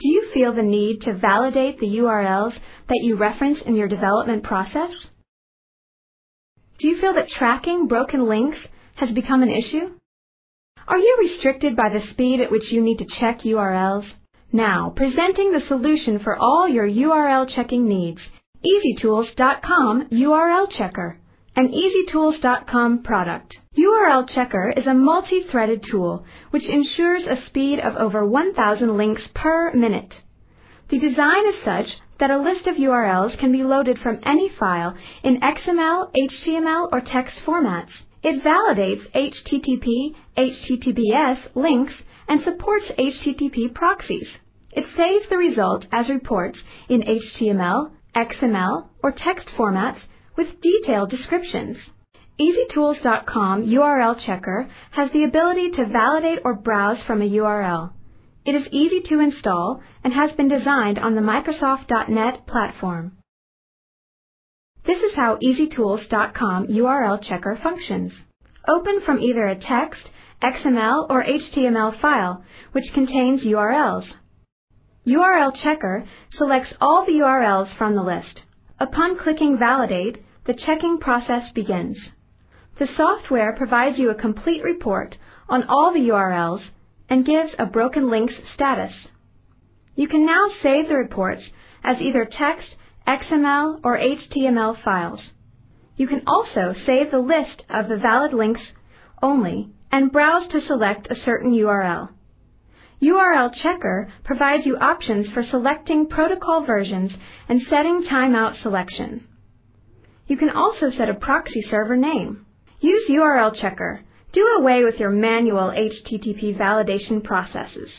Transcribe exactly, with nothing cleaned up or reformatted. Do you feel the need to validate the U R Ls that you reference in your development process? Do you feel that tracking broken links has become an issue? Are you restricted by the speed at which you need to check U R Ls? Now, presenting the solution for all your U R L checking needs, Easy Tools dot com U R L Checker, an Easy Tools dot com product. U R L Checker is a multi-threaded tool which ensures a speed of over one thousand links per minute. The design is such that a list of U R Ls can be loaded from any file in X M L, H T M L, or text formats. It validates H T T P, H T T P S links and supports H T T P proxies. It saves the results as reports in H T M L, X M L, or text formats with detailed descriptions. Easy Tools dot com U R L Checker has the ability to validate or browse from a U R L. It is easy to install and has been designed on the Microsoft dot net platform. This is how Easy Tools dot com U R L Checker functions. Open from either a text, X M L, or H T M L file, which contains U R Ls. U R L Checker selects all the U R Ls from the list. Upon clicking Validate, the checking process begins. The software provides you a complete report on all the U R Ls and gives a broken links status. You can now save the reports as either text, X M L, or H T M L files. You can also save the list of the valid links only and browse to select a certain U R L. U R L Checker provides you options for selecting protocol versions and setting timeout selection. You can also set a proxy server name. Use U R L Checker. Do away with your manual H T T P validation processes.